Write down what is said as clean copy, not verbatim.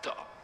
stop.